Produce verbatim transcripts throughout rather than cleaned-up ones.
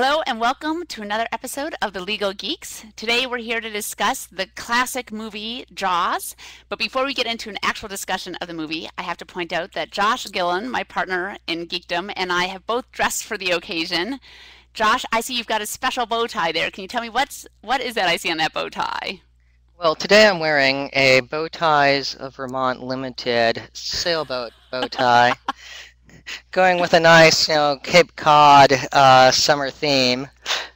Hello and welcome to another episode of The Legal Geeks. Today we're here to discuss the classic movie Jaws, but before we get into an actual discussion of the movie, I have to point out that Josh Gillen, my partner in geekdom, and I have both dressed for the occasion. Josh, I see you've got a special bow tie there. Can you tell me what's what is that I see on that bow tie? Well, today I'm wearing a Bowties of Vermont Limited sailboat bow tie. Going with a nice, you know, Cape Cod uh, summer theme,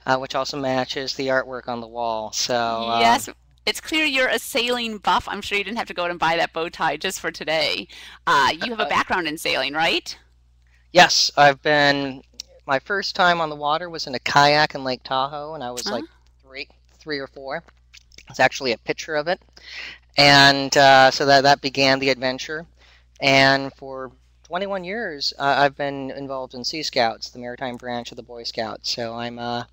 uh, which also matches the artwork on the wall. So uh, yes, it's clear you're a sailing buff. I'm sure you didn't have to go out and buy that bow tie just for today. Uh, you have a background in sailing, right? Yes, I've been. My first time on the water was in a kayak in Lake Tahoe, and I was uh-huh. like three, three or four. It's actually a picture of it, and uh, so that that began the adventure, and for twenty-one years, uh, I've been involved in Sea Scouts, the maritime branch of the Boy Scouts. So I'm a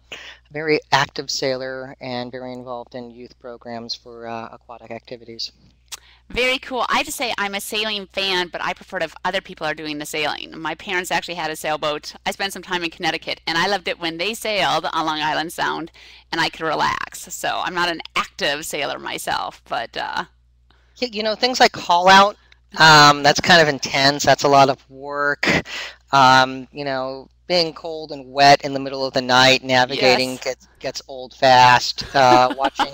very active sailor and very involved in youth programs for uh, aquatic activities. Very cool. I just say I'm a sailing fan, but I prefer if other people are doing the sailing. My parents actually had a sailboat. I spent some time in Connecticut, and I loved it when they sailed on Long Island Sound, and I could relax. So I'm not an active sailor myself, but uh... you know, things like call out. Um, that's kind of intense. That's a lot of work. Um, you know, being cold and wet in the middle of the night, navigating yes. gets gets old fast. Uh, watching,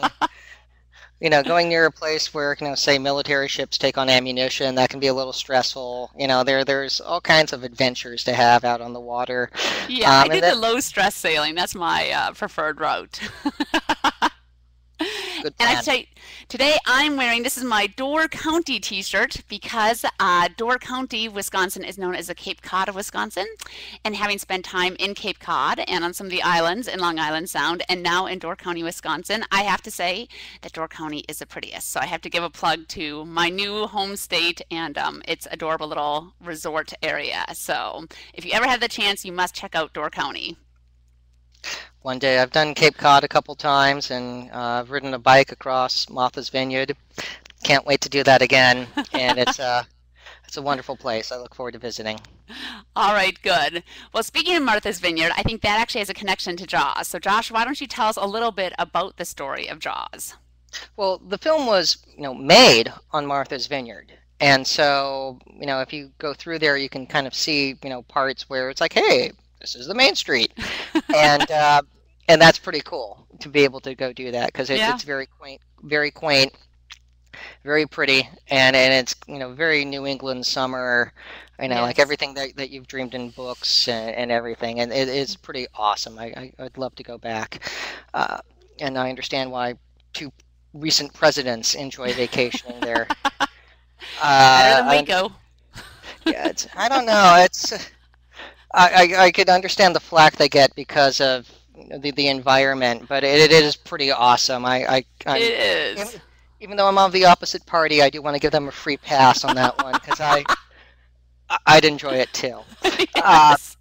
you know, going near a place where, you know, say military ships take on ammunition, that can be a little stressful. You know, there there's all kinds of adventures to have out on the water. Yeah, um, I did that, the low stress sailing. That's my uh, preferred route. And I tell you, today I'm wearing, this is my Door County t-shirt, because uh, Door County, Wisconsin is known as the Cape Cod of Wisconsin, and having spent time in Cape Cod and on some of the islands in Long Island Sound and now in Door County, Wisconsin, I have to say that Door County is the prettiest. So I have to give a plug to my new home state and um, its adorable little resort area. So if you ever have the chance, you must check out Door County. One day, I've done Cape Cod a couple times, and uh, I've ridden a bike across Martha's Vineyard. Can't wait to do that again, and it's uh, it's a wonderful place. I look forward to visiting. All right, good. Well, speaking of Martha's Vineyard, I think that actually has a connection to Jaws. So, Josh, why don't you tell us a little bit about the story of Jaws? Well, the film was, you know, made on Martha's Vineyard. And so, you know, if you go through there, you can kind of see, you know, parts where it's like, hey, this is the main street. And uh, and that's pretty cool to be able to go do that, because it, yeah. it's very quaint, very quaint, very pretty, and, and it's, you know, very New England summer, you know, yes. like everything that, that you've dreamed in books and, and everything, and it, it's pretty awesome. I, I, I'd love to go back, uh, and I understand why two recent presidents enjoy vacationing there. uh, Better than Waco. Yeah, it's, I don't know. It's I, I, I could understand the flack they get because of the the environment, but it, it is pretty awesome. I, I I'm, it is. Even, even though I'm of the opposite party, I do want to give them a free pass on that one, because I I'd enjoy it too. Yes.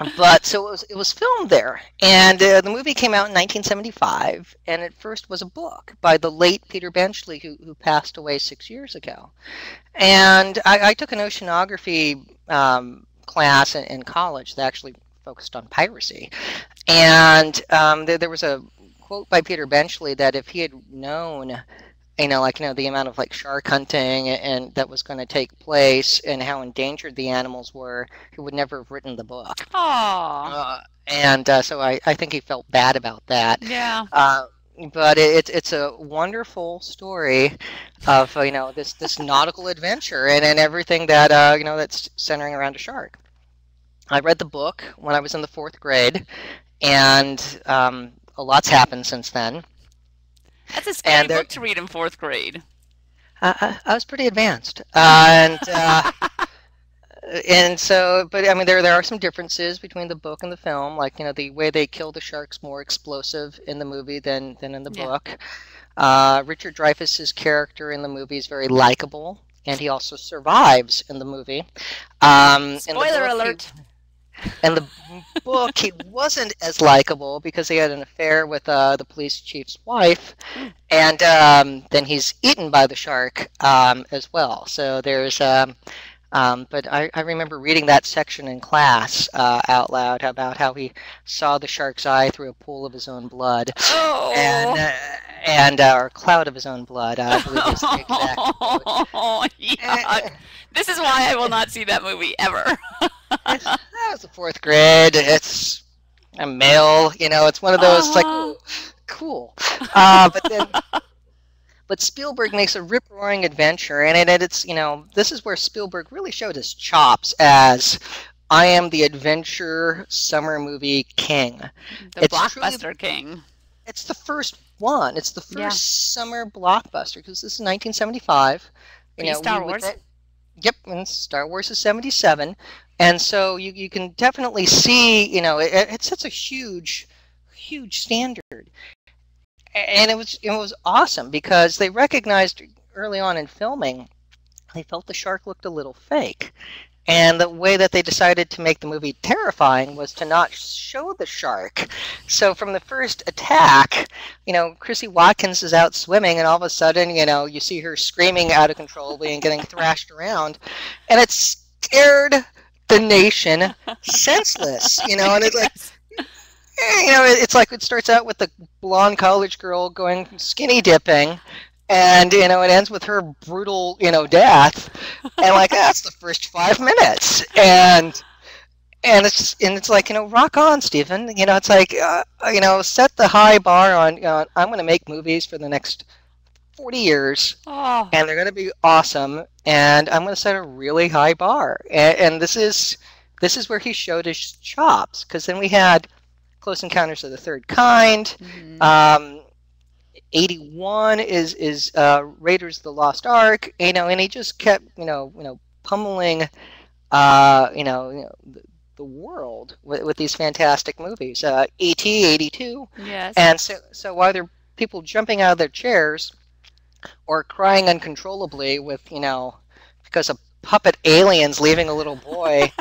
Uh, but so it was it was filmed there, and uh, the movie came out in nineteen seventy-five, and it first was a book by the late Peter Benchley, who who passed away six years ago, and I, I took an oceanography um, class in, in college that actually focused on piracy, and um, there, there was a quote by Peter Benchley that if he had known, you know, like, you know, the amount of like shark hunting and, and that was going to take place and how endangered the animals were, he would never have written the book. Aww. Uh, and uh, so I, I think he felt bad about that. Yeah. Uh, but it's it's a wonderful story of, you know, this this nautical adventure and, and everything that uh, you know, that's centering around a shark. I read the book when I was in the fourth grade, and um, a lot's happened since then. That's a scary book to read in fourth grade. I, I was pretty advanced, uh, and uh, and so, but I mean, there there are some differences between the book and the film. Like, you know, the way they kill the shark's more explosive in the movie than than in the yeah. book. Uh, Richard Dreyfuss's character in the movie is very likable, and he also survives in the movie. Um, Spoiler alert. He, in the book, he wasn't as likable because he had an affair with uh, the police chief's wife, and um, then he's eaten by the shark um, as well. So there's um, Um, but I, I remember reading that section in class uh, out loud about how he saw the shark's eye through a pool of his own blood. Oh. And, uh, and uh, or cloud of his own blood. Uh, I believe is the exact quote. Oh, yeah. This is why I will not see that movie ever. That was the fourth grade. It's a male, you know, it's one of those, uh-huh. like, ooh, cool. Uh, but then... But Spielberg makes a rip-roaring adventure, and it, it's, you know, this is where Spielberg really showed his chops as, I am the adventure summer movie king. The it's blockbuster truly, king. It's the first one. It's the first yeah. summer blockbuster, because this is nineteen seventy-five. You know, Star we, Wars. That, yep, and Star Wars is seventy-seven. And so you, you can definitely see, you know, it, it sets a huge, huge standard. And it was it was awesome because they recognized early on in filming, they felt the shark looked a little fake. And the way that they decided to make the movie terrifying was to not show the shark. So from the first attack, you know, Chrissy Watkins is out swimming, and all of a sudden, you know, you see her screaming out of control and getting thrashed around. And it scared the nation senseless, you know, and it's like... You know, it's like it starts out with the blonde college girl going skinny dipping, and, you know, it ends with her brutal, you know, death. And, like, that's the first five minutes. And and it's just, and it's like, you know, rock on, Stephen. You know, it's like, uh, you know, set the high bar on, you know, I'm going to make movies for the next forty years, oh. and they're going to be awesome, and I'm going to set a really high bar. And, and this is this is where he showed his chops, because then we had... Close Encounters of the Third Kind. Mm-hmm. um, eighty-one is is uh, Raiders of the Lost Ark. You know, and he just kept you know you know pummeling uh, you know, you know the, the world with, with these fantastic movies. Uh, E T eighty-two. Yes. And so so while there are people jumping out of their chairs or crying uncontrollably with you know because of puppet aliens leaving a little boy.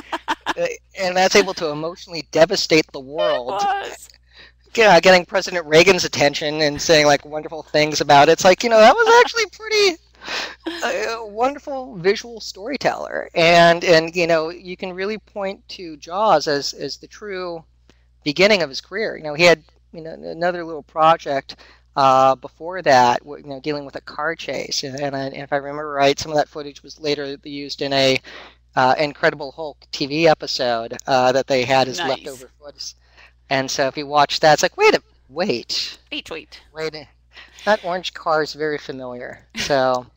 And that's able to emotionally devastate the world. Yeah, getting President Reagan's attention and saying like wonderful things about it. It's like, you know, that was actually pretty uh, wonderful visual storyteller. And and you know, you can really point to Jaws as as the true beginning of his career. You know, he had you know another little project uh, before that, you know, dealing with a car chase. And, I, and if I remember right, some of that footage was later used in a Uh, Incredible Hulk T V episode uh, that they had as nice. Leftover footage, and so if you watch that, it's like wait a wait, wait, wait, wait. A, that orange car is very familiar. So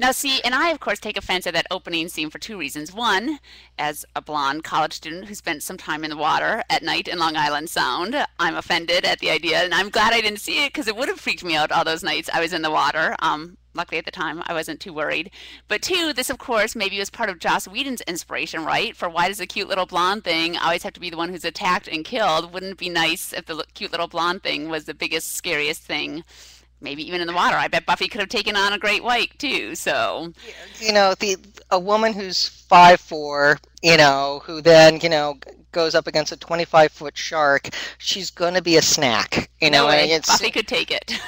now, see, and I of course take offense at that opening scene for two reasons. One, as a blonde college student who spent some time in the water at night in Long Island Sound, I'm offended at the idea, and I'm glad I didn't see it because it would have freaked me out all those nights I was in the water. Um, Luckily, at the time, I wasn't too worried. But two, this, of course, maybe was part of Joss Whedon's inspiration, right? For why does the cute little blonde thing always have to be the one who's attacked and killed? Wouldn't it be nice if the cute little blonde thing was the biggest, scariest thing, maybe even in the water? I bet Buffy could have taken on a great white, too, so. You know, the a woman who's five foot four, you know, who then, you know, goes up against a twenty-five foot shark, she's going to be a snack, you know. No way. And it's, Buffy could take it.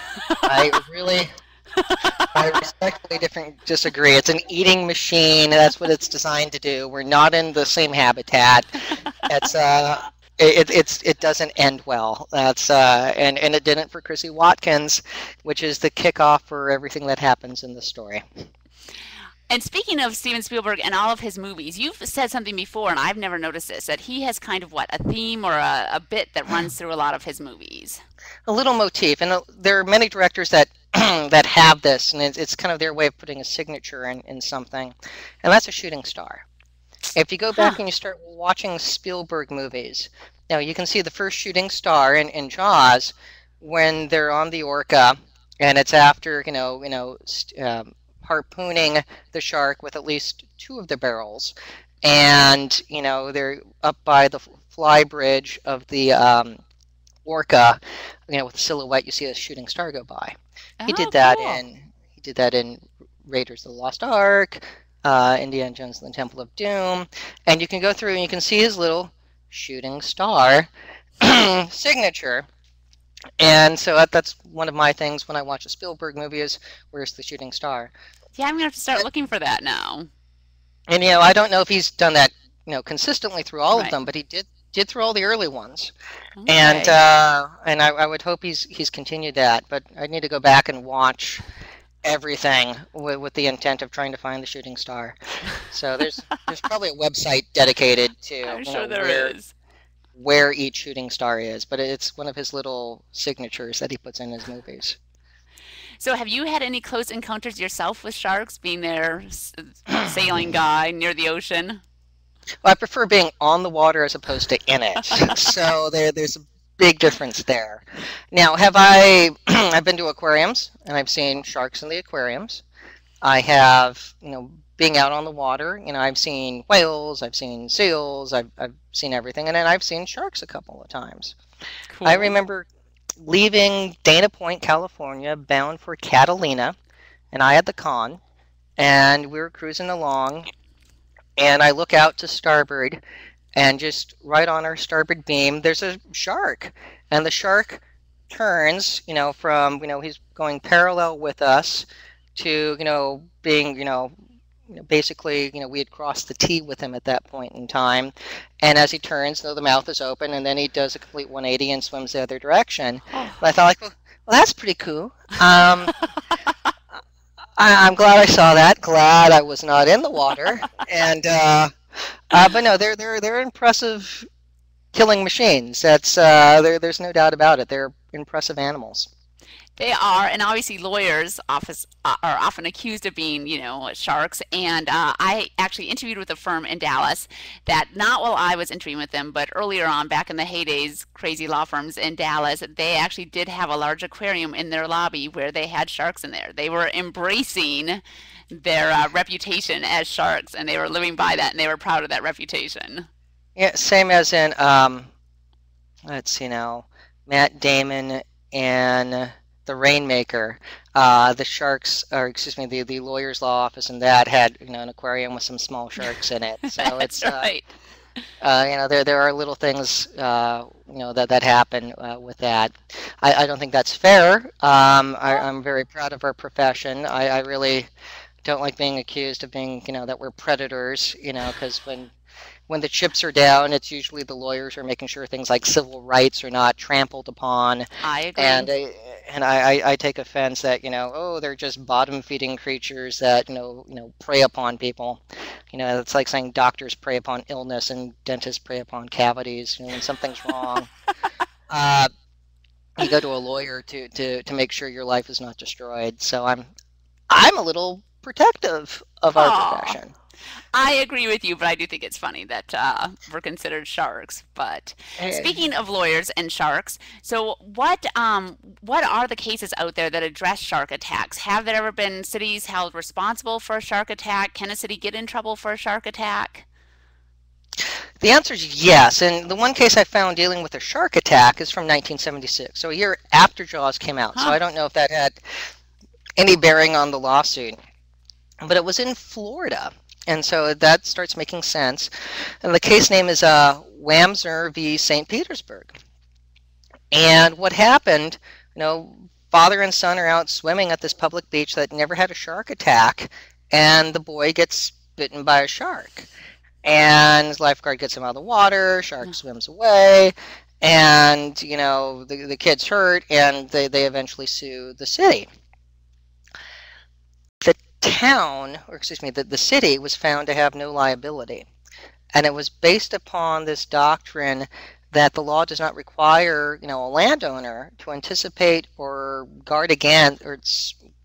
I really... I respectfully different, disagree. It's an eating machine. That's what it's designed to do. We're not in the same habitat. It's uh, it it's it doesn't end well. That's uh, and and it didn't for Chrissy Watkins, which is the kickoff for everything that happens in the story. And speaking of Steven Spielberg and all of his movies, you've said something before, and I've never noticed this, that he has kind of, what, a theme or a, a bit that runs through a lot of his movies. A little motif, and there are many directors that that have this, and it's, it's kind of their way of putting a signature in, in something, and that's a shooting star. If you go back huh. and you start watching Spielberg movies, now you can see the first shooting star in, in Jaws when they're on the Orca, and it's after, you know, you know, um, harpooning the shark with at least two of the barrels, and you know they're up by the fly bridge of the um, Orca, you know, with the silhouette you see a shooting star go by. He oh, did that cool. in he did that in Raiders of the Lost Ark, uh, Indiana Jones and the Temple of Doom, and you can go through and you can see his little shooting star signature. And so that, that's one of my things when I watch a Spielberg movie is, where's the shooting star? Yeah, I'm going to have to start but, looking for that now. And, you know, I don't know if he's done that, you know, consistently through all right. of them, but he did did through all the early ones. Okay. And uh, and I, I would hope he's he's continued that, but I need to go back and watch everything with, with the intent of trying to find the shooting star. So there's there's probably a website dedicated to I'm sure know, there where, is. where each shooting star is, but it's one of his little signatures that he puts in his movies. So have you had any close encounters yourself with sharks, being their sailing guy near the ocean? Well, I prefer being on the water as opposed to in it. So there, there's a big difference there. Now, have I, I've been to aquariums, and I've seen sharks in the aquariums. I have, you know, being out on the water, you know, I've seen whales, I've seen seals, I've, I've seen everything. And then I've seen sharks a couple of times. Cool. I remember leaving Dana Point, California, bound for Catalina, and I had the con, and we were cruising along, and I look out to starboard, and just right on our starboard beam, there's a shark, and the shark turns, you know, from, you know, he's going parallel with us to, you know, being, you know, basically, you know, we had crossed the T with him at that point in time, and as he turns, though, the mouth is open, and then he does a complete one eighty and swims the other direction. Oh. I thought, like, well, well, that's pretty cool. Um, I, I'm glad I saw that. Glad I was not in the water. And uh, uh, but no, they're they're they're impressive killing machines. That's uh, there. There's no doubt about it. They're impressive animals. They are, and obviously lawyers office uh, are often accused of being, you know, sharks. And uh, I actually interviewed with a firm in Dallas that, not while I was interviewing with them, but earlier on, back in the heydays, crazy law firms in Dallas, they actually did have a large aquarium in their lobby where they had sharks in there. They were embracing their uh, reputation as sharks, and they were living by that, and they were proud of that reputation. Yeah, same as in, um, let's see now, Matt Damon and The Rainmaker. Uh, the sharks, or excuse me, the the lawyer's law office, and that had, you know, an aquarium with some small sharks in it. So That's it's right. Uh, uh, you know, there there are little things uh, you know that that happen uh, with that. I, I don't think that's fair. Um, I, I'm very proud of our profession. I, I really don't like being accused of being, you know, that we're predators. You know, because when when the chips are down, it's usually the lawyers are making sure things like civil rights are not trampled upon. I agree. And uh, and I, I take offense that, you know, oh, they're just bottom-feeding creatures that, you know, you know, prey upon people. You know, it's like saying doctors prey upon illness and dentists prey upon cavities. You know, when something's wrong, uh, you go to a lawyer to, to, to make sure your life is not destroyed. So I'm, I'm a little protective of our Aww. profession. I agree with you, but I do think it's funny that uh, we're considered sharks. But hey. Speaking of lawyers and sharks, so what um, what are the cases out there that address shark attacks? Have there ever been cities held responsible for a shark attack? Can a city get in trouble for a shark attack? The answer is yes, and the one case I found dealing with a shark attack is from nineteen seventy-six, so a year after Jaws came out. Huh. So I don't know if that had any bearing on the lawsuit, but it was in Florida. And so that starts making sense. And the case name is uh, Wamser v. Saint Petersburg. And what happened, you know, father and son are out swimming at this public beach that never had a shark attack, and the boy gets bitten by a shark. And his lifeguard gets him out of the water, shark swims away, and, you know, the, the kid's hurt, and they, they eventually sue the city. Town, or excuse me, the, the city was found to have no liability. And it was based upon this doctrine that the law does not require, you know, a landowner to anticipate or guard against, or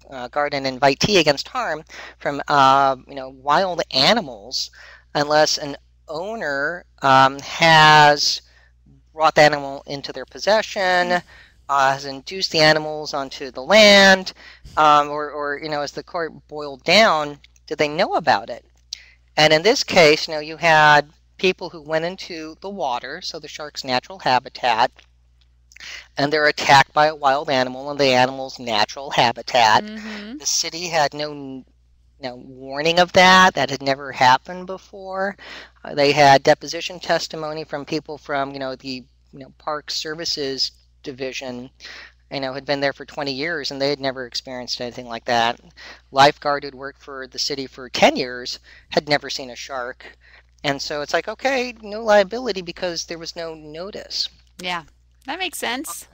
uh, guard an invitee against harm from, uh, you know, wild animals unless an owner um, has brought the animal into their possession, Uh, has induced the animals onto the land, um, or, or, you know, as the court boiled down, did they know about it? And in this case, you know, you had people who went into the water, so the shark's natural habitat, and they're attacked by a wild animal in the animal's natural habitat. Mm-hmm. The city had no, you know, warning of that. That had never happened before. Uh, they had deposition testimony from people from, you know, the, you know, Park Services Division, you know, had been there for twenty years, and they had never experienced anything like that. Lifeguard who'd worked for the city for ten years had never seen a shark. And so it's like, okay, no liability because there was no notice. Yeah, that makes sense.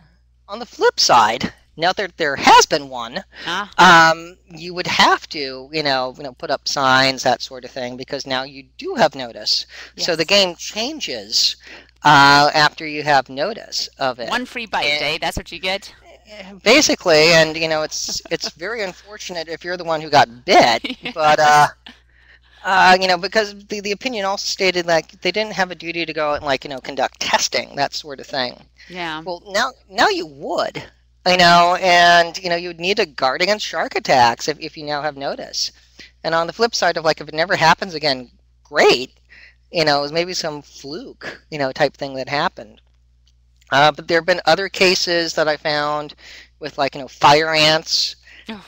On the flip side, now that there has been one, uh-huh. um, you would have to, you know, you know, put up signs, that sort of thing, because now you do have notice. Yes. So the game changes uh, after you have notice of it. One free bite, and, eh? That's what you get. Basically, and you know, it's it's very unfortunate if you're the one who got bit, yeah. but. Uh, Uh, you know, because the, the opinion also stated, like, they didn't have a duty to go out and, like, you know, conduct testing, that sort of thing. Yeah. Well, now now you would, you know, and, you know, you would need to guard against shark attacks if, if you now have notice. And on the flip side of, like, if it never happens again, great, you know, it was maybe some fluke, you know, type thing that happened. Uh, but there have been other cases that I found with, like, you know, fire ants.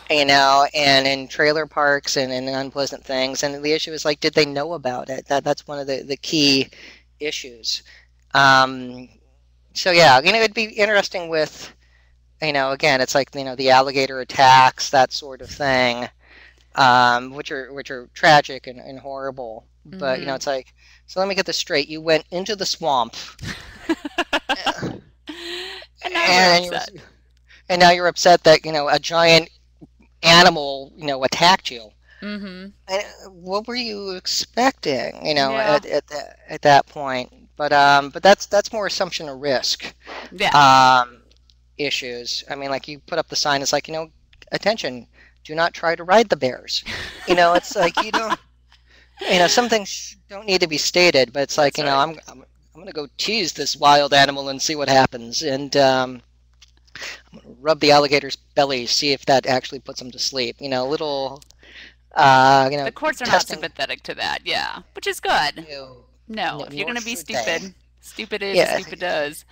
You know, and in trailer parks and, and unpleasant things. And the issue is, like, did they know about it? That That's one of the, the key issues. Um, so, yeah, you know, it'd be interesting with, you know, again, it's like, you know, the alligator attacks, that sort of thing, um, which are which are tragic and, and horrible. But, mm-hmm. you know, it's like, so let me get this straight. You went into the swamp. and, and, now and, you're upset. and now you're upset that, you know, a giant animal, you know, attacked you. Mm-hmm. And what were you expecting, you know, yeah. at at, the, at that point? But um, but that's that's more assumption of risk. Yeah. Um, issues. I mean, like, you put up the sign. It's like, you know, attention, do not try to ride the bears. You know, it's like, you don't. You know, some things don't need to be stated, but it's like, that's you right. know, I'm I'm I'm gonna go tease this wild animal and see what happens, and um. I'm going to rub the alligator's belly, see if that actually puts him to sleep. You know, a little, uh, you know. The courts are testing. Not sympathetic to that, yeah, which is good. No, no, no if you're going to be stupid, they. stupid is, yeah. stupid does.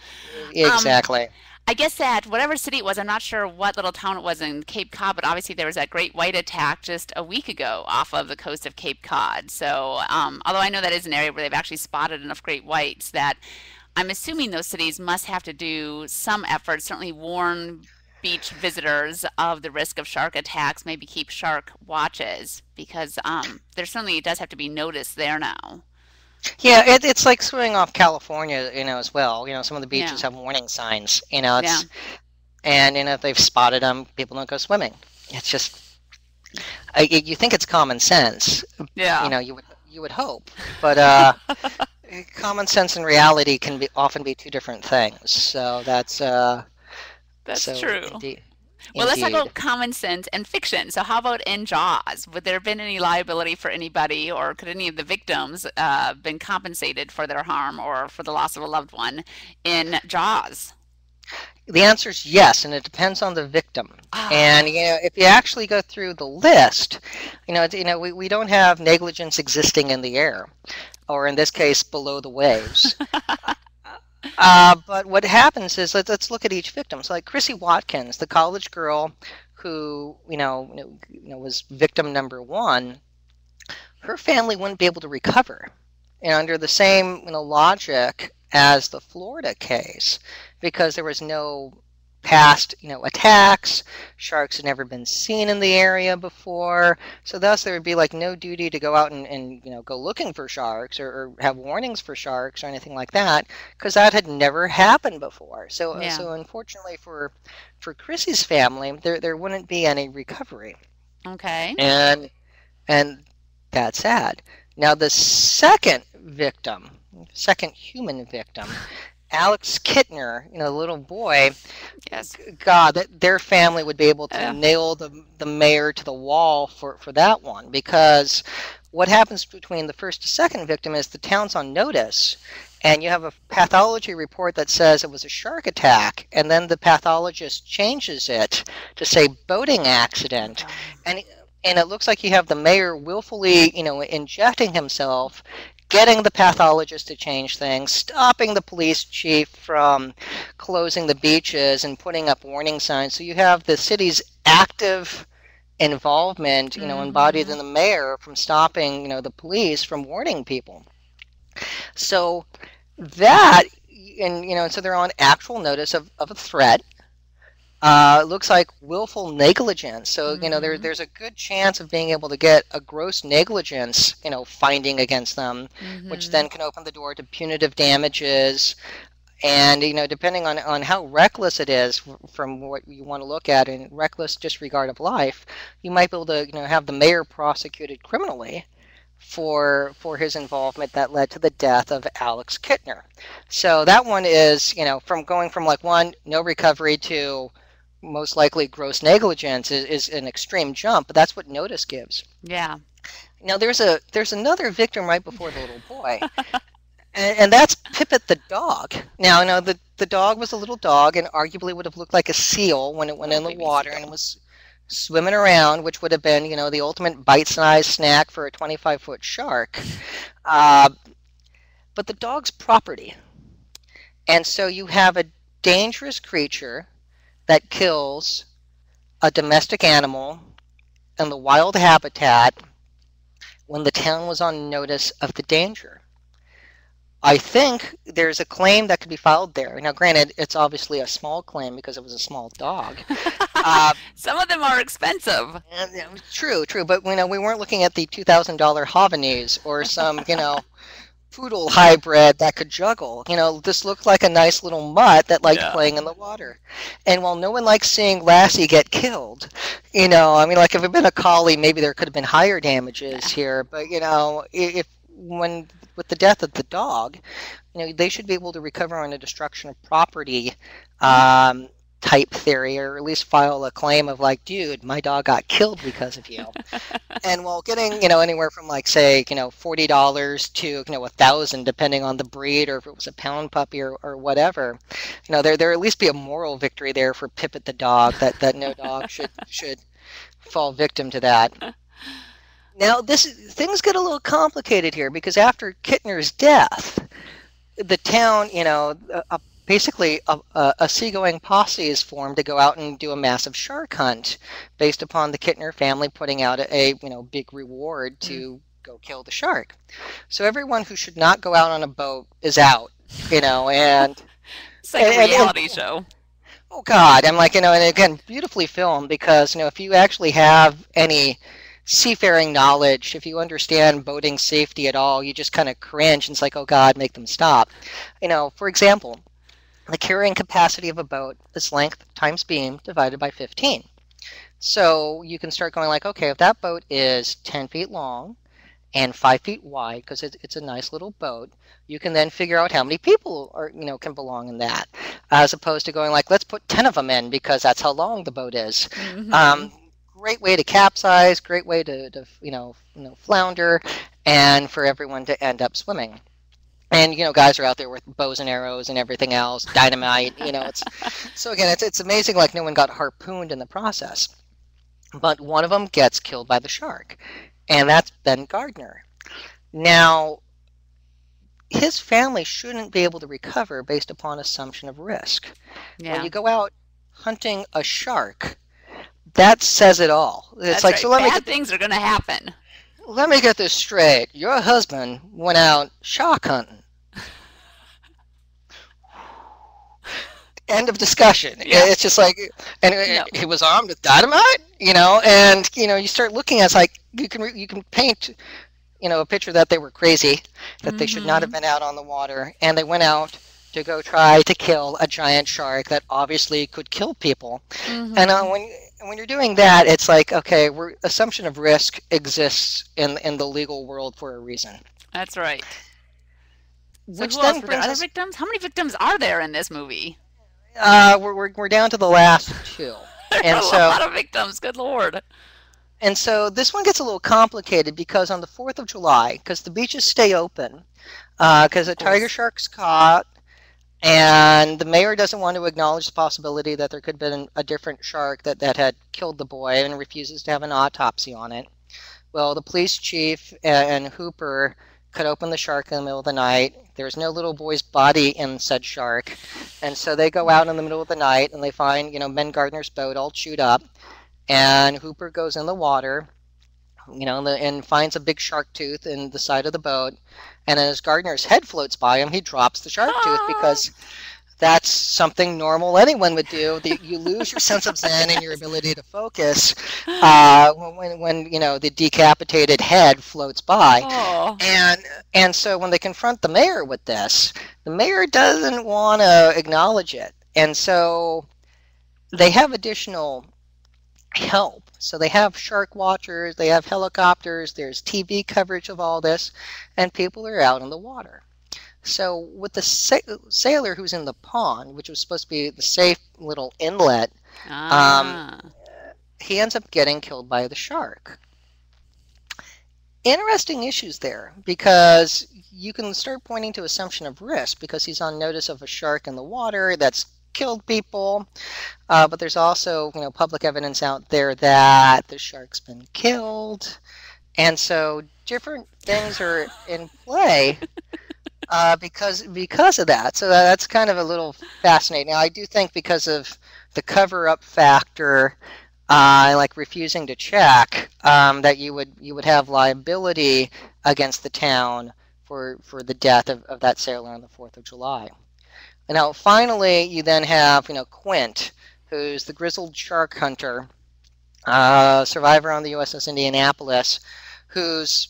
Exactly. Um, I guess that whatever city it was, I'm not sure what little town it was in Cape Cod, but obviously there was that great white attack just a week ago off of the coast of Cape Cod. So um, although I know that is an area where they've actually spotted enough great whites that I'm assuming those cities must have to do some effort, certainly warn beach visitors of the risk of shark attacks, maybe keep shark watches, because um, there certainly does have to be notice there now. Yeah, it, it's like swimming off California, you know, as well. You know, some of the beaches yeah. have warning signs, you know, it's, yeah. and, you know, if they've spotted them, people don't go swimming. It's just, I, you think it's common sense. Yeah. You know, you would, you would hope, but... Uh, common sense and reality can be often be two different things. So that's uh, that's so true. Indeed, well, indeed. Let's talk about common sense and fiction. So how about in Jaws? Would there have been any liability for anybody, or could any of the victims uh, been compensated for their harm or for the loss of a loved one in Jaws? The answer is yes, and it depends on the victim. Oh. And you know, if you actually go through the list, you know, you know, we, we don't have negligence existing in the air, or in this case, below the waves. uh, but what happens is, let, let's look at each victim. So, like Chrissy Watkins, the college girl who you know, you know, was victim number one, her family wouldn't be able to recover, and under the same you know logic as the Florida case, because there was no past, you know, attacks. Sharks had never been seen in the area before. So thus there would be like no duty to go out and, and you know, go looking for sharks or, or have warnings for sharks or anything like that, because that had never happened before. So yeah. so unfortunately for for Chrissy's family, there there wouldn't be any recovery. Okay. And and that's sad. Now the second victim, second human victim, Alex Kittner, you know, the little boy, yes. God, that their family would be able to yeah. nail the, the mayor to the wall for, for that one, because what happens between the first and second victim is the town's on notice, and you have a pathology report that says it was a shark attack, and then the pathologist changes it to say boating accident, and and it looks like you have the mayor willfully, you know, injecting himself, getting the pathologist to change things, stopping the police chief from closing the beaches and putting up warning signs. So you have the city's active involvement, you know, embodied in the mayor from stopping, you know, the police from warning people. So that, and, you know, so they're on actual notice of, of a threat. Uh, looks like willful negligence. So, mm-hmm. you know, there, there's a good chance of being able to get a gross negligence, you know, finding against them, mm-hmm. which then can open the door to punitive damages. And, you know, depending on, on how reckless it is from what you want to look at in reckless disregard of life, you might be able to, you know, have the mayor prosecuted criminally for for his involvement that led to the death of Alex Kittner. So that one is, you know, from going from like one, no recovery, to most likely gross negligence is, is an extreme jump, but that's what notice gives. Yeah. Now, there's a there's another victim right before the little boy. And, and that's Pippet the dog. Now, you know, the, the dog was a little dog and arguably would have looked like a seal when it went oh, in the water seal. and was swimming around, which would have been, you know, the ultimate bite-sized snack for a twenty-five foot shark. Uh, but the dog's property. And so you have a dangerous creature that kills a domestic animal in the wild habitat when the town was on notice of the danger. I think there's a claim that could be filed there. Now, granted, it's obviously a small claim because it was a small dog. uh, Some of them are expensive. True, true. But, you know, we weren't looking at the two thousand dollar Havanese or some, you know, poodle hybrid that could juggle. You know, this looked like a nice little mutt that liked yeah. playing in the water. And while no one likes seeing Lassie get killed, you know, I mean, like, if it had been a collie, maybe there could have been higher damages here. But, you know, if when... with the death of the dog, you know, they should be able to recover on a destruction of property um, type theory, or at least file a claim of like, dude, my dog got killed because of you. And while getting, you know, anywhere from like, say, you know, forty dollars to, you know, a thousand, depending on the breed or if it was a pound puppy or, or whatever, you know, there there at least be a moral victory there for Pippet the dog, that, that no dog should should fall victim to that. Now, this things get a little complicated here because after Kittner's death, the town, you know, uh, basically a, a, a seagoing posse is formed to go out and do a massive shark hunt based upon the Kittner family putting out a, a you know, big reward to mm. go kill the shark. So everyone who should not go out on a boat is out, you know, and... It's like and, a reality and, show. Oh, God. I'm like, you know, and again, beautifully filmed because, you know, if you actually have any... seafaring knowledge, if you understand boating safety at all, you just kind of cringe and it's like, oh God, make them stop. You know, for example, the carrying capacity of a boat is length times beam divided by fifteen. So you can start going like, okay, if that boat is ten feet long and five feet wide, because it, it's a nice little boat, you can then figure out how many people are, you know, can belong in that, as opposed to going like, let's put ten of them in because that's how long the boat is. Mm-hmm. Um, great way to capsize, great way to, to you know, you know, flounder, and for everyone to end up swimming. And, you know, guys are out there with bows and arrows and everything else, dynamite, you know, it's, so again, it's, it's amazing, like, no one got harpooned in the process. But one of them gets killed by the shark, and that's Ben Gardner. Now, his family shouldn't be able to recover based upon assumption of risk. Yeah. When you go out hunting a shark, that says it all. It's That's like right. so. Let Bad me get things are going to happen. Let me get this straight. Your husband went out shark hunting. End of discussion. Yeah. It's just like, and no. he was armed with dynamite, you know. And you know, you start looking at it's like you can you can paint, you know, a picture that they were crazy, that mm-hmm. they should not have been out on the water, and they went out to go try to kill a giant shark that obviously could kill people. Mm-hmm. And uh, when when you're doing that, it's like, okay, we're, assumption of risk exists in in the legal world for a reason. That's right. So Which who then else brings us, other victims? How many victims are there in this movie? Uh, we're we're, we're down to the last two. There and are so, a lot of victims. Good Lord. And so this one gets a little complicated because on the fourth of July, because the beaches stay open, because uh, a tiger shark's caught. And the mayor doesn't want to acknowledge the possibility that there could have been a different shark that, that had killed the boy and refuses to have an autopsy on it. Well, the police chief and, and Hooper cut open the shark in the middle of the night. There's no little boy's body in said shark. And so they go out in the middle of the night and they find, you know, Ben Gardner's boat all chewed up. And Hooper goes in the water, you know, and, the, and finds a big shark tooth in the side of the boat. And as Gardner's head floats by him, he drops the shark tooth because that's something normal anyone would do. The, you lose your sense of zen and your ability to focus uh, when, when you know the decapitated head floats by. Oh. And and so when they confront the mayor with this, the mayor doesn't want to acknowledge it. And so they have additional help. So they have shark watchers, they have helicopters, there's T V coverage of all this, and people are out in the water. So with the sa sailor who's in the pond, which was supposed to be the safe little inlet, ah. um, he ends up getting killed by the shark. Interesting issues there, because you can start pointing to assumption of risk, because he's on notice of a shark in the water that's killed people, uh, but there's also, you know, public evidence out there that the shark's been killed, and so different things are in play uh, because because of that. So that's kind of a little fascinating. Now, I do think because of the cover-up factor, uh, like refusing to check, um, that you would you would have liability against the town for for the death of, of that sailor on the fourth of July. Now, finally, you then have, you know, Quint, who's the grizzled shark hunter, uh, survivor on the U S S Indianapolis, who's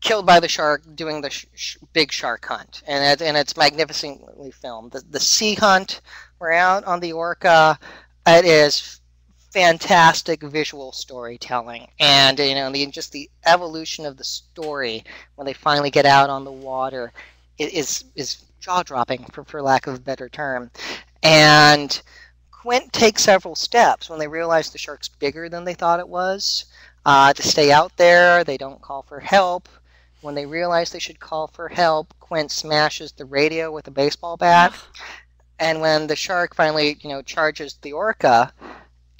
killed by the shark doing the sh sh big shark hunt, and it, and it's magnificently filmed. The, the sea hunt, we're out on the Orca. It is fantastic visual storytelling, and you know, the, just the evolution of the story when they finally get out on the water is is. jaw-dropping, for, for lack of a better term. And Quint takes several steps when they realize the shark's bigger than they thought it was. Uh, to stay out there, they don't call for help. When they realize they should call for help, Quint smashes the radio with a baseball bat. And when the shark finally, you know, charges the Orca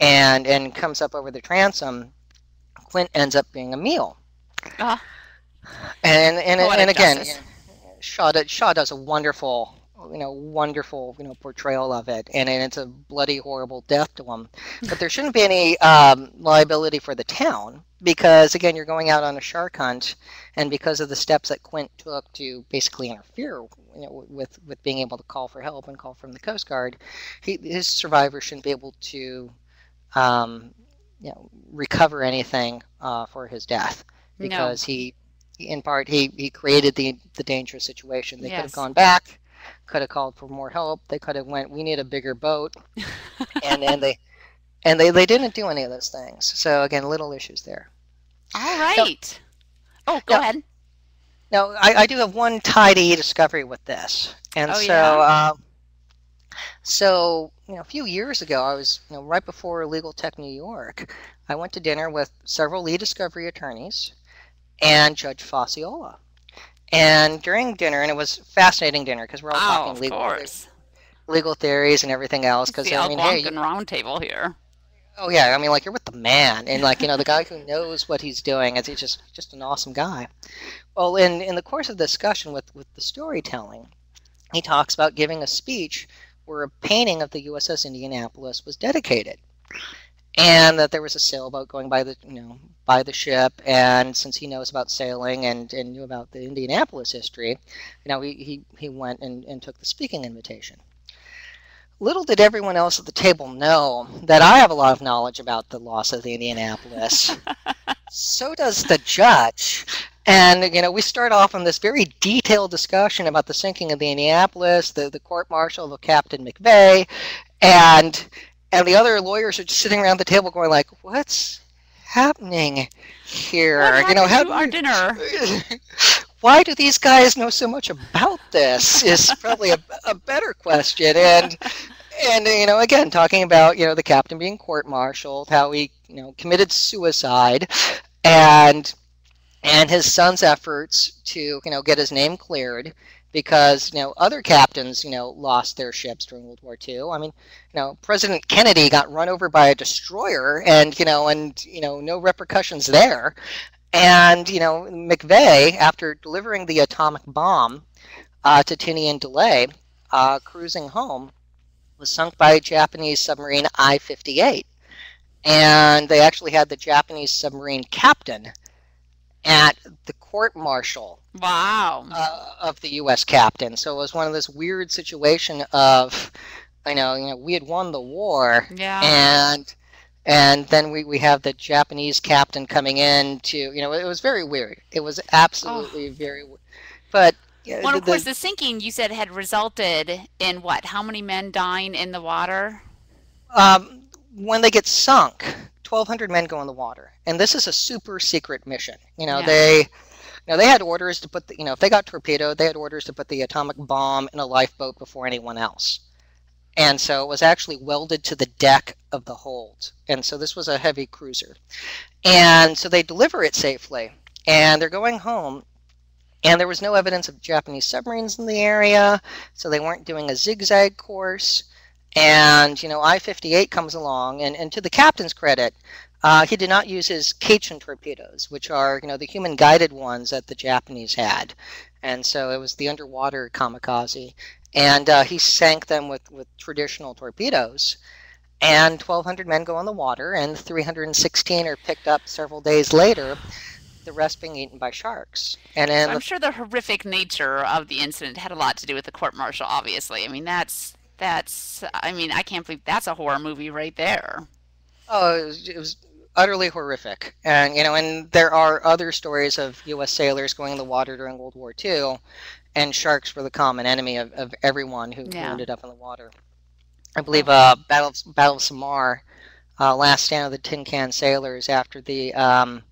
and, and comes up over the transom, Quint ends up being a meal. Uh, and and, and, and again... Shaw does, Shaw does a wonderful, you know, wonderful, you know, portrayal of it, and, and it's a bloody, horrible death to him. But there shouldn't be any um, liability for the town because, again, you're going out on a shark hunt, and because of the steps that Quint took to basically interfere, you know, with with being able to call for help and call from the Coast Guard, he, his survivor shouldn't be able to, um, you know, recover anything uh, for his death because no. he. In part, he, he created the the dangerous situation. They yes. could have gone back, could have called for more help. They could have went, we need a bigger boat, and and they and they, they didn't do any of those things. So again, little issues there. All right. So, oh, go now, ahead. Now I, I do have one tidy discovery with this, and oh, so yeah. um, so you know, a few years ago, I was you know right before Legal Tech New York, I went to dinner with several e-discovery attorneys and Judge Fosciola. And during dinner, and it was a fascinating dinner because we're all oh, talking legal, theories, legal theories and everything else. Because I mean, hey, Algonquin Round Table here. Oh yeah, I mean, like you're with the man, and like you know, the guy who knows what he's doing. It's he's just just an awesome guy. Well, in in the course of the discussion with with the storytelling, he talks about giving a speech where a painting of the U S S Indianapolis was dedicated. And that there was a sailboat going by the, you know, by the ship. And since he knows about sailing and, and knew about the Indianapolis history, you know, he, he, he went and, and took the speaking invitation. Little did everyone else at the table know that I have a lot of knowledge about the loss of the Indianapolis. So does the judge. And, you know, we start off on this very detailed discussion about the sinking of the Indianapolis, the, the court-martial of Captain McVay, and... And the other lawyers are just sitting around the table going like, what's happening here? What you know, how do our dinner? Why do these guys know so much about this is probably a, a better question. And, and, you know, again, talking about, you know, the captain being court-martialed, how he, you know, committed suicide and, and his son's efforts to, you know, get his name cleared. Because, you know, other captains, you know, lost their ships during World War Two. I mean, you know, President Kennedy got run over by a destroyer and, you know, and, you know, no repercussions there. And, you know, McVay, after delivering the atomic bomb uh, to Tinian delay, uh, cruising home, was sunk by a Japanese submarine I fifty-eight. And they actually had the Japanese submarine captain at the court-martial wow. uh, of the U S captain. So it was one of this weird situation of, you know, you know, we had won the war, yeah. and and then we, we have the Japanese captain coming in to, you know, it was very weird. It was absolutely oh. very weird. But, yeah, well, of the, course, the sinking, you said, had resulted in what? How many men dying in the water? Um, when they get sunk, twelve hundred men go in the water, and this is a super secret mission. You know, yeah. they, you know, they had orders to put the, you know, if they got torpedoed, they had orders to put the atomic bomb in a lifeboat before anyone else. And so it was actually welded to the deck of the hold. And so this was a heavy cruiser. And so they deliver it safely, and they're going home, and there was no evidence of Japanese submarines in the area, so they weren't doing a zigzag course. And, you know, I fifty-eight comes along, and, and to the captain's credit, uh, he did not use his Kaiten torpedoes, which are, you know, the human-guided ones that the Japanese had. And so it was the underwater kamikaze. And uh, he sank them with, with traditional torpedoes. And twelve hundred men go on the water, and three hundred sixteen are picked up several days later, the rest being eaten by sharks. And so I'm sure the horrific nature of the incident had a lot to do with the court-martial, obviously. I mean, that's... That's, I mean, I can't believe that's a horror movie right there. Oh, it was, it was utterly horrific. And, you know, and there are other stories of U S sailors going in the water during World War Two, and sharks were the common enemy of, of everyone who yeah. ended up in the water. I believe uh, Battle, Battle of Samar, uh, Last Stand of the Tin Can Sailors, after the um,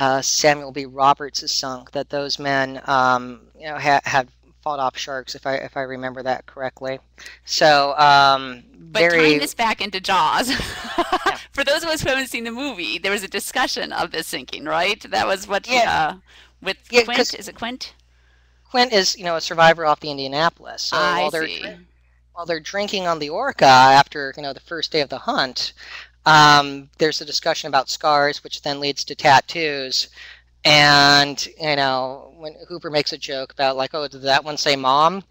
uh, Samuel B. Roberts is sunk, that those men, um, you know, ha had... fought off sharks, if I if I remember that correctly. So, um, but very... tying this back into Jaws, yeah. for those of us who haven't seen the movie, there was a discussion of this sinking, right? That was what yeah. uh, with yeah, Quint. Is it Quint? Quint is you know a survivor off the Indianapolis. So I while they're see. while they're drinking on the Orca after you know the first day of the hunt, um, there's a discussion about scars, which then leads to tattoos. And, you know, when Hooper makes a joke about, like, oh, did that one say mom?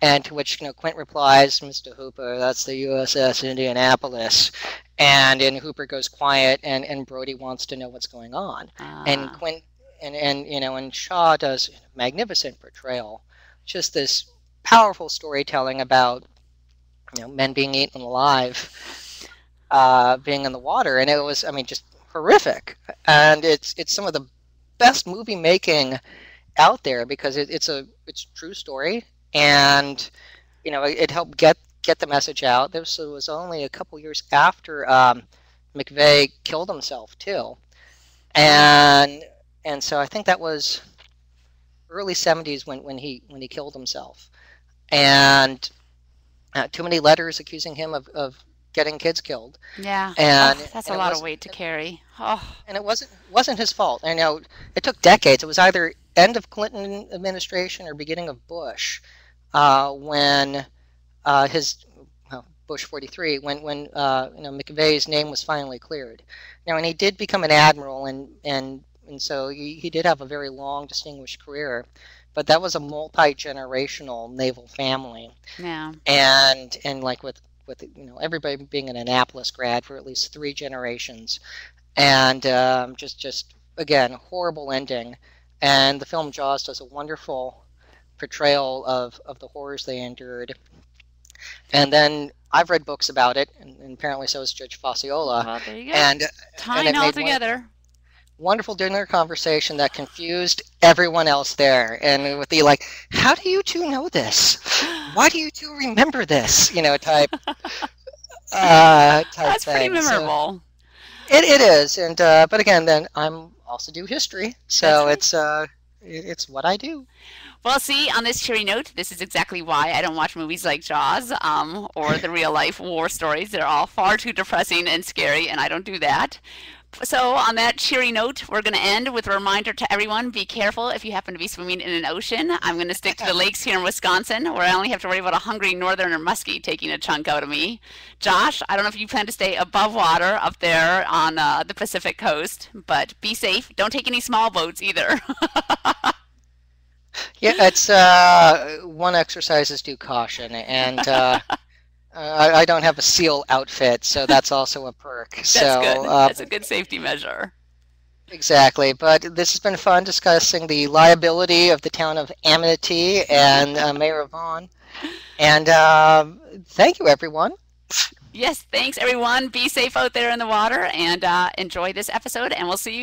And to which, you know, Quint replies, Mister Hooper, that's the U S S Indianapolis. And then Hooper goes quiet, and, and Brody wants to know what's going on. Ah. And Quint, and, and, you know, and Shaw does a magnificent portrayal, just this powerful storytelling about, you know, men being eaten alive, uh, being in the water. And it was, I mean, just horrific. And it's, it's some of the best movie making out there, because it, it's a it's a true story, and you know it, it helped get get the message out. This was only a couple years after um, McVay killed himself too, and and so I think that was early seventies when when he when he killed himself, and uh, too many letters accusing him of, of getting kids killed. Yeah, and oh, that's and a lot of weight to carry. Oh. And it wasn't wasn't his fault. I know it took decades. It was either end of Clinton administration or beginning of Bush, uh, when uh, his well, Bush forty-three, when when uh, you know McVay's name was finally cleared. Now, and he did become an admiral, and and and so he, he did have a very long, distinguished career. But that was a multi-generational naval family. Yeah, and and like with. with you know everybody being an Annapolis grad for at least three generations, and um, just just again a horrible ending. And the film Jaws does a wonderful portrayal of of the horrors they endured. And then I've read books about it, and, and apparently so is Judge Fosciola. Well, there you go. And tying all together. Wonderful dinner conversation that confused everyone else there, and with the like, how do you two know this? Why do you two remember this? You know, type. uh, type That's thing. pretty memorable. So it it is, and uh, but again, then I'm also do history, so That's it's uh, it, it's what I do. Well, see, on this cheery note, this is exactly why I don't watch movies like Jaws um, or the real life war stories. They're all far too depressing and scary, and I don't do that. So on that cheery note, we're going to end with a reminder to everyone, be careful if you happen to be swimming in an ocean. I'm going to stick to the lakes here in Wisconsin, where I only have to worry about a hungry northerner muskie taking a chunk out of me. Josh, I don't know if you plan to stay above water up there on uh, the Pacific coast, but be safe. Don't take any small boats either. Yeah, it's uh, one exercise is due caution, and uh, Uh, I don't have a SEAL outfit, so that's also a perk. That's so good. That's um, a good safety measure. Exactly, but this has been fun discussing the liability of the town of Amity and uh, Mayor Vaughn. And uh, thank you, everyone. Yes, thanks, everyone. Be safe out there in the water and uh, enjoy this episode, and we'll see you soon.